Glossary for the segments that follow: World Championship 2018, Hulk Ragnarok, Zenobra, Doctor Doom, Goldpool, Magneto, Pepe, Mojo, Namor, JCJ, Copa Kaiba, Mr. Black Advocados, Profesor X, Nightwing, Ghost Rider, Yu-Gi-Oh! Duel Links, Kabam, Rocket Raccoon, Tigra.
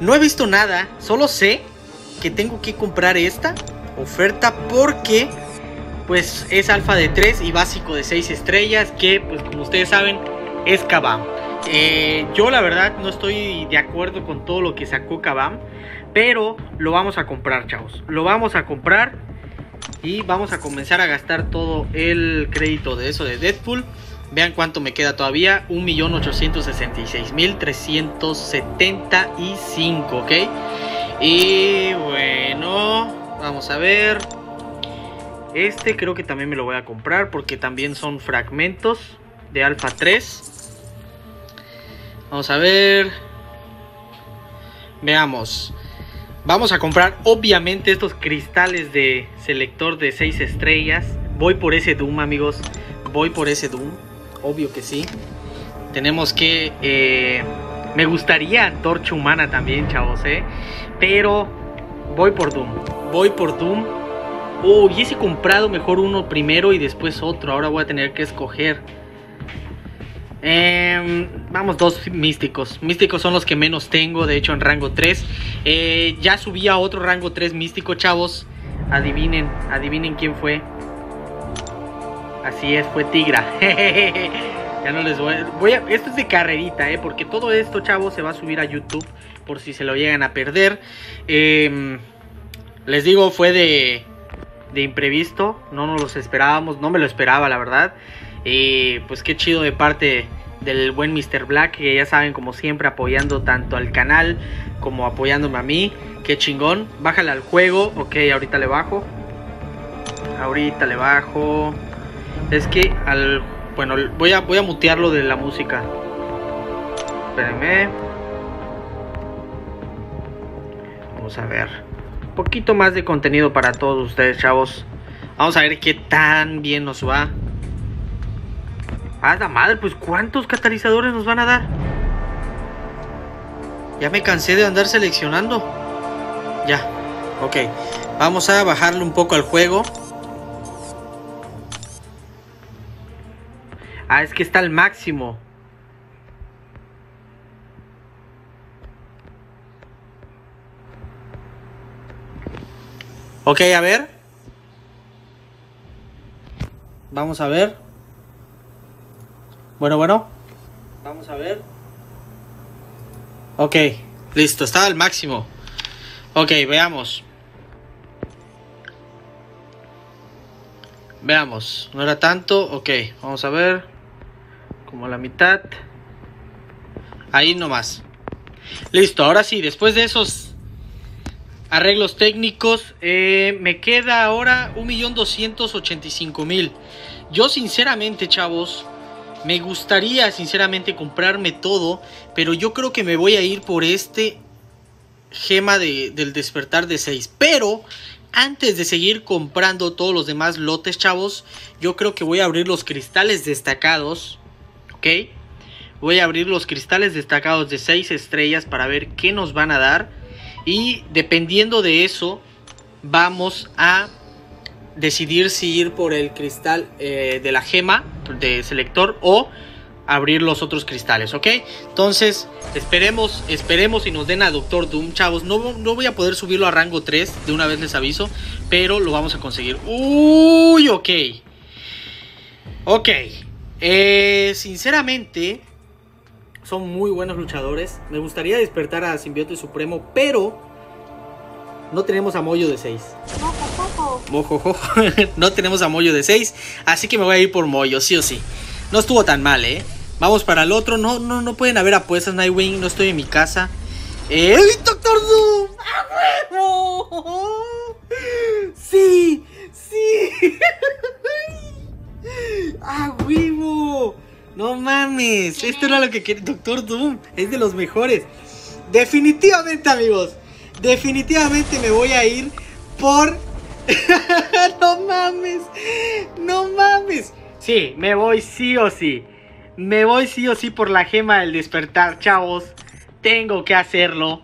No he visto nada, solo sé que tengo que comprar esta oferta porque pues es alfa de 3 y básico de 6 estrellas, que pues como ustedes saben es Kabam. Yo la verdad no estoy de acuerdo con todo lo que sacó Kabam, pero lo vamos a comprar, chavos. Lo vamos a comprar y vamos a comenzar a gastar todo el crédito de eso de Deadpool. Vean cuánto me queda todavía, 1.866.375, ¿ok? Y bueno, vamos a ver. Este creo que también me lo voy a comprar porque también son fragmentos de alfa 3. Vamos a ver. Veamos. Vamos a comprar obviamente estos cristales de selector de 6 estrellas. Voy por ese Doom, amigos. Voy por ese Doom. Obvio que sí. Tenemos que... me gustaría Antorcha Humana también, chavos, pero voy por Doom. Voy por Doom. Hubiese comprado mejor uno primero y después otro. Ahora voy a tener que escoger. Vamos, dos místicos. Místicos son los que menos tengo, de hecho, en rango 3. Ya subí a otro rango 3 místico, chavos. Adivinen, adivinen quién fue. Así es, fue Tigra. Ya no les voy a... Esto es de carrerita, porque todo esto, chavos, se va a subir a YouTube por si se lo llegan a perder. Les digo, fue de imprevisto. No nos los esperábamos, no me lo esperaba, la verdad. Pues qué chido de parte del buen Mr. Black, que ya saben, como siempre, apoyando tanto al canal como apoyándome a mí. Qué chingón. Bájale al juego. Ok, ahorita le bajo. Ahorita le bajo. Es que al... Bueno, voy a mutearlo de la música. Espérenme. Vamos a ver. Un poquito más de contenido para todos ustedes, chavos. Vamos a ver qué tan bien nos va. ¡Ah, la madre! Pues ¿cuántos catalizadores nos van a dar? Ya me cansé de andar seleccionando. Ya, ok. Vamos a bajarle un poco al juego. Ah, es que está al máximo. Ok, a ver. Vamos a ver. Bueno. Vamos a ver. Ok, listo, está al máximo. Ok, veamos. Veamos, no era tanto. Ok, vamos a ver. Como la mitad. Ahí nomás. Listo, ahora sí, después de esos arreglos técnicos, me queda ahora 1.285.000. Yo sinceramente, chavos, me gustaría sinceramente comprarme todo, pero yo creo que me voy a ir por este gema del despertar de 6. Pero antes de seguir comprando todos los demás lotes, chavos, yo creo que voy a abrir los cristales destacados. Okay. Voy a abrir los cristales destacados de 6 estrellas para ver qué nos van a dar. Y dependiendo de eso, vamos a decidir si ir por el cristal de la gema de selector o abrir los otros cristales, ¿ok? Entonces, esperemos y nos den a Doctor Doom, chavos. No voy a poder subirlo a rango 3, de una vez les aviso, pero lo vamos a conseguir. ¡Uy! Ok. Sinceramente, son muy buenos luchadores. Me gustaría despertar a Simbionte Supremo, pero no tenemos a Mojo de 6. Mojo. No tenemos a Mojo de 6, así que me voy a ir por Mojo, sí o sí. No estuvo tan mal, Vamos para el otro. No pueden haber apuestas, Nightwing. No estoy en mi casa. ¡Doctor Doom! ¡A huevo! ¡Sí! ¡Ah, huevo! ¡No mames! Esto era lo que quería. Doctor Doom es de los mejores. Definitivamente, amigos. Definitivamente me voy a ir por... ¡No mames! Sí, me voy sí o sí. Me voy sí o sí por la gema del despertar, chavos. Tengo que hacerlo.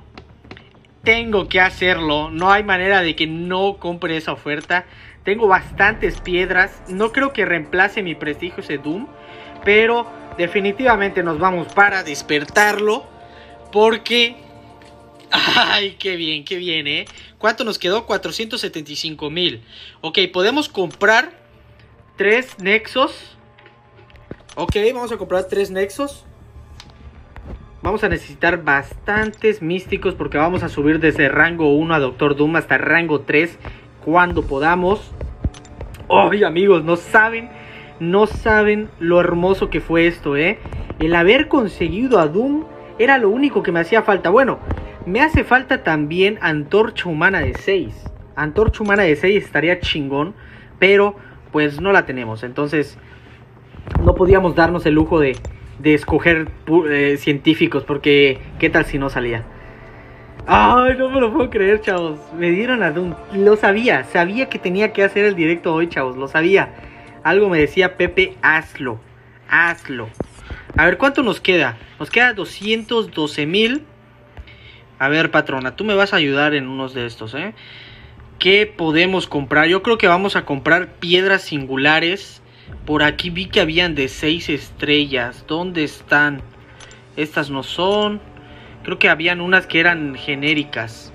No hay manera de que no compre esa oferta. Tengo bastantes piedras. No creo que reemplace mi prestigio ese Doom, pero definitivamente nos vamos para despertarlo, porque Ay, qué bien, ¿eh? ¿Cuánto nos quedó? 475,000. Ok, podemos comprar 3 nexos. Ok, vamos a comprar 3 nexos. Vamos a necesitar bastantes místicos porque vamos a subir desde rango 1 a Doctor Doom hasta rango 3 cuando podamos. Obvio, amigos, no saben lo hermoso que fue esto, ¿eh? El haber conseguido a Doom era lo único que me hacía falta. Bueno, me hace falta también antorcha humana de 6. Antorcha humana de 6 estaría chingón, pero pues no la tenemos. Entonces no podíamos darnos el lujo de escoger científicos, porque qué tal si no salía. Ay, no me lo puedo creer, chavos. Me dieron a Doom. Lo sabía, sabía que tenía que hacer el directo hoy, chavos, lo sabía. Algo me decía Pepe, hazlo, hazlo. A ver, ¿cuánto nos queda? Nos queda 212,000. A ver, patrona, tú me vas a ayudar en unos de estos, ¿eh? ¿Qué podemos comprar? Yo creo que vamos a comprar piedras singulares. Por aquí vi que habían de 6 estrellas. ¿Dónde están? Estas no son. Creo que habían unas que eran genéricas.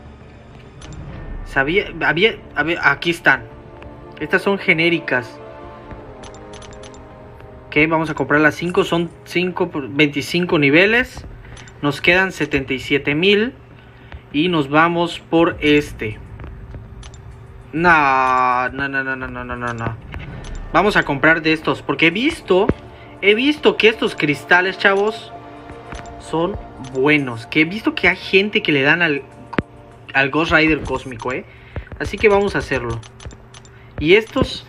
Aquí están. Estas son genéricas. Ok, vamos a comprar las 5, son 5 por 25 niveles. Nos quedan 77,000. Y nos vamos por este. No. Vamos a comprar de estos, porque he visto que estos cristales, chavos, son buenos. Que he visto que hay gente que le dan al Ghost Rider cósmico, ¿eh? Así que vamos a hacerlo. Y estos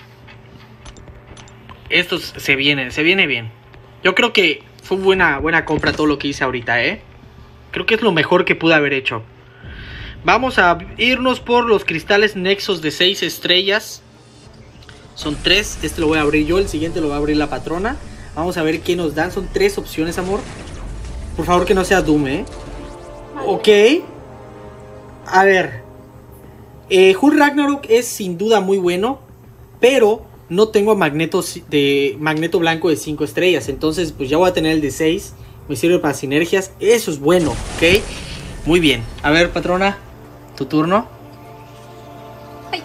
se viene bien. Yo creo que fue buena compra todo lo que hice ahorita, ¿eh? Creo que es lo mejor que pude haber hecho. Vamos a irnos por los cristales nexos de 6 estrellas. Son 3. Este lo voy a abrir yo. El siguiente lo va a abrir la patrona. Vamos a ver qué nos dan. Son 3 opciones, amor. Por favor, que no sea Doom, ¿eh? Vale. Ok. A ver. Hulk Ragnarok es sin duda muy bueno. Pero no tengo a Magneto blanco de 5 estrellas. Entonces, pues ya voy a tener el de 6. Me sirve para sinergias. Eso es bueno, ¿ok? Muy bien. A ver, patrona, tu turno. Ay.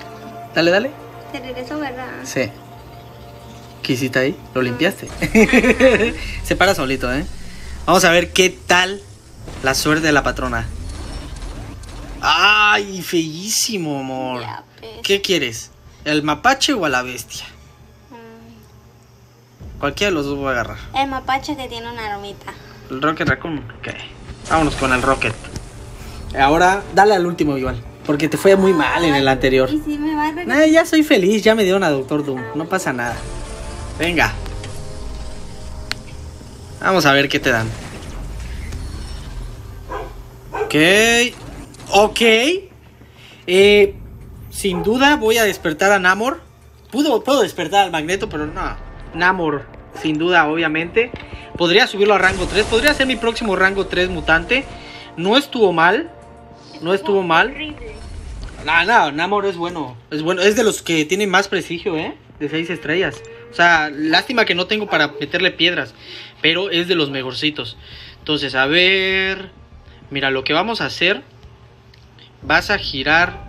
Dale, dale. Te regreso, ¿verdad? Sí. ¿Qué hiciste ahí? Lo limpiaste. Se para solito, ¿eh? Vamos a ver qué tal la suerte de la patrona. ¡Ay, feísimo, amor! Ya, pues. ¿Qué quieres? ¿El mapache o a la bestia? Cualquiera de los dos voy a agarrar. El mapache que tiene una aromita. ¿El Rocket Raccoon? Ok. Vámonos con el Rocket. Ahora, dale al último igual. Porque te fue muy mal en el anterior. ¿Y si me va a regresar? Ya soy feliz, ya me dieron a Doctor Doom. No pasa nada. Venga. Vamos a ver qué te dan. Ok. Ok. Sin duda voy a despertar a Namor. Puedo despertar al Magneto, pero no. Namor, sin duda, obviamente. Podría subirlo a rango 3. Podría ser mi próximo rango 3 mutante. No estuvo mal. No estuvo mal. No, Namor es bueno. Es bueno, es de los que tienen más prestigio, ¿eh? De 6 estrellas. O sea, lástima que no tengo para meterle piedras. Pero es de los mejorcitos. Entonces, a ver. Mira, lo que vamos a hacer. Vas a girar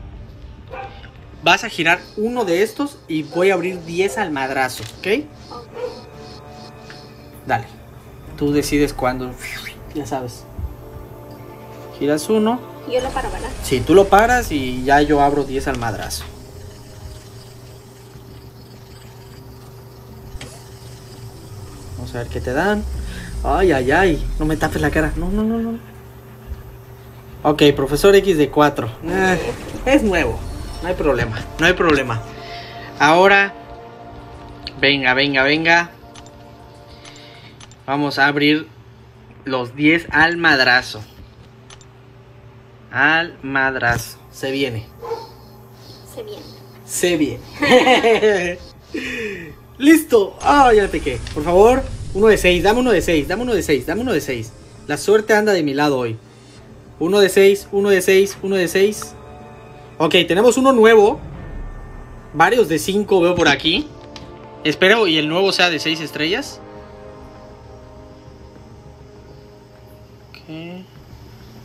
uno de estos y voy a abrir 10 al madrazo, ¿ok? Dale. Tú decides cuándo. Ya sabes. Giras uno. Yo lo paro, ¿verdad? Sí, tú lo paras y ya yo abro 10 al madrazo. Vamos a ver qué te dan. Ay, ay, ay. No me tapes la cara. No. Ok, Profesor X de 4. Es nuevo. No hay problema. Ahora. Venga. Vamos a abrir los 10 al madrazo. Al madrazo. Se viene. Listo. Ah, ya le pequé. Por favor, uno de seis. La suerte anda de mi lado hoy. Uno de seis. Ok, tenemos uno nuevo. Varios de 5 veo por aquí. Espero y el nuevo sea de 6 estrellas. Ok.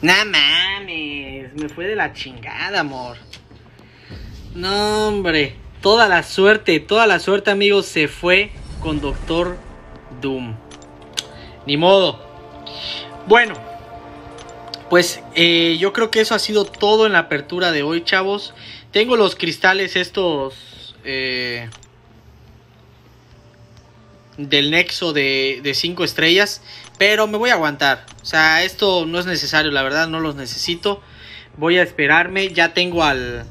Nada mames. me fue de la chingada, amor. No, hombre. Toda la suerte, amigos, se fue con Doctor Doom. Ni modo. Bueno, pues yo creo que eso ha sido todo en la apertura de hoy, chavos. Tengo los cristales estos del nexo de 5 estrellas, pero me voy a aguantar. O sea, esto no es necesario, la verdad, no los necesito. Voy a esperarme. Ya tengo al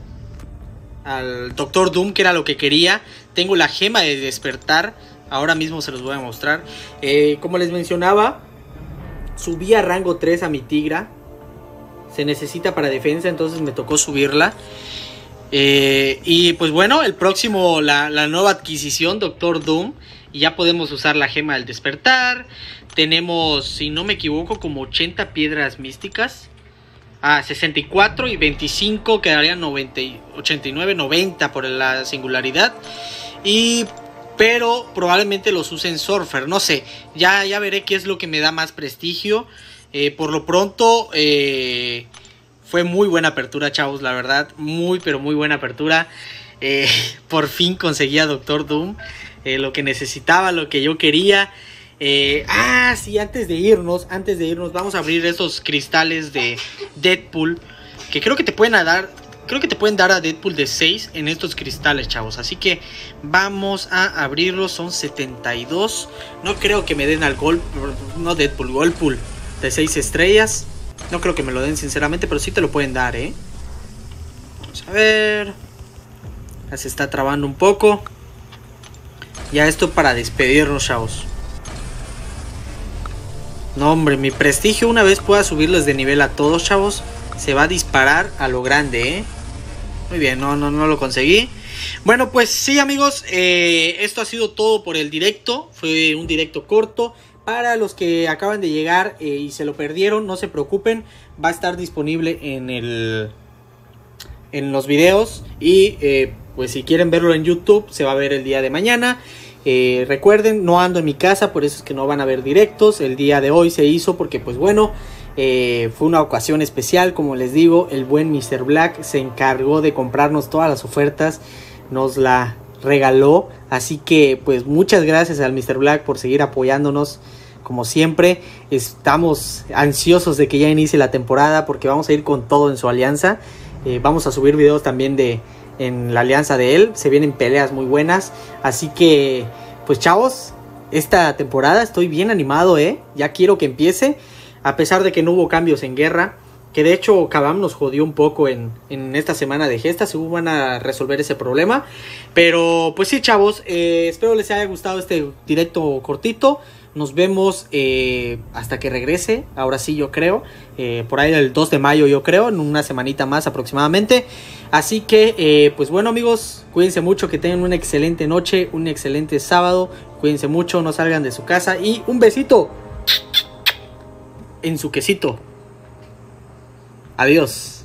Doctor Doom, que era lo que quería. Tengo la gema de despertar. Ahora mismo se los voy a mostrar. Como les mencionaba, subí a rango 3 a mi Tigra. Se necesita para defensa, entonces me tocó subirla. Y pues bueno, el próximo, la nueva adquisición, Doctor Doom. Y ya podemos usar la gema del despertar. Tenemos, si no me equivoco, como 80 piedras místicas. Ah, 64 y 25 quedarían 90, 89, 90 por la singularidad. Y... pero probablemente los usen Surfer, no sé. Ya veré qué es lo que me da más prestigio. Por lo pronto, fue muy buena apertura, chavos, la verdad. Muy, pero muy buena apertura. Por fin conseguí a Doctor Doom. Lo que necesitaba, lo que yo quería. Sí, antes de irnos, vamos a abrir esos cristales de Deadpool. Que creo que te pueden dar... creo que te pueden dar a Deadpool de 6 en estos cristales, chavos. Así que vamos a abrirlos. Son 72. No creo que me den al Goldpool de 6 estrellas. No creo que me lo den, sinceramente. Pero sí te lo pueden dar, ¿eh? Vamos a ver. Ya se está trabando un poco. Ya esto para despedirnos, chavos. No, hombre. Mi prestigio, una vez pueda subirles de nivel a todos, chavos, se va a disparar a lo grande, ¿eh? Muy bien, no lo conseguí. Bueno, pues sí, amigos, esto ha sido todo por el directo. Fue un directo corto. Para los que acaban de llegar y se lo perdieron, no se preocupen. Va a estar disponible en los videos. Y pues si quieren verlo en YouTube, se va a ver el día de mañana. Recuerden, no ando en mi casa, por eso es que no van a ver directos. El día de hoy se hizo porque, pues bueno... fue una ocasión especial, como les digo. El buen Mr. Black se encargó de comprarnos todas las ofertas, nos la regaló, así que pues muchas gracias al Mr. Black por seguir apoyándonos como siempre. Estamos ansiosos de que ya inicie la temporada porque vamos a ir con todo en su alianza. Vamos a subir videos también en la alianza de él, se vienen peleas muy buenas, así que pues chavos, esta temporada estoy bien animado, ya quiero que empiece. A pesar de que no hubo cambios en guerra, que de hecho Kabam nos jodió un poco en esta semana de gestas, según van a resolver ese problema. Pero pues sí, chavos, espero les haya gustado este directo cortito. Nos vemos hasta que regrese, ahora sí yo creo, por ahí el 2 de mayo yo creo, en una semanita más aproximadamente. Así que pues bueno, amigos, cuídense mucho, que tengan una excelente noche, un excelente sábado. Cuídense mucho, no salgan de su casa y un besito en su quesito. Adiós.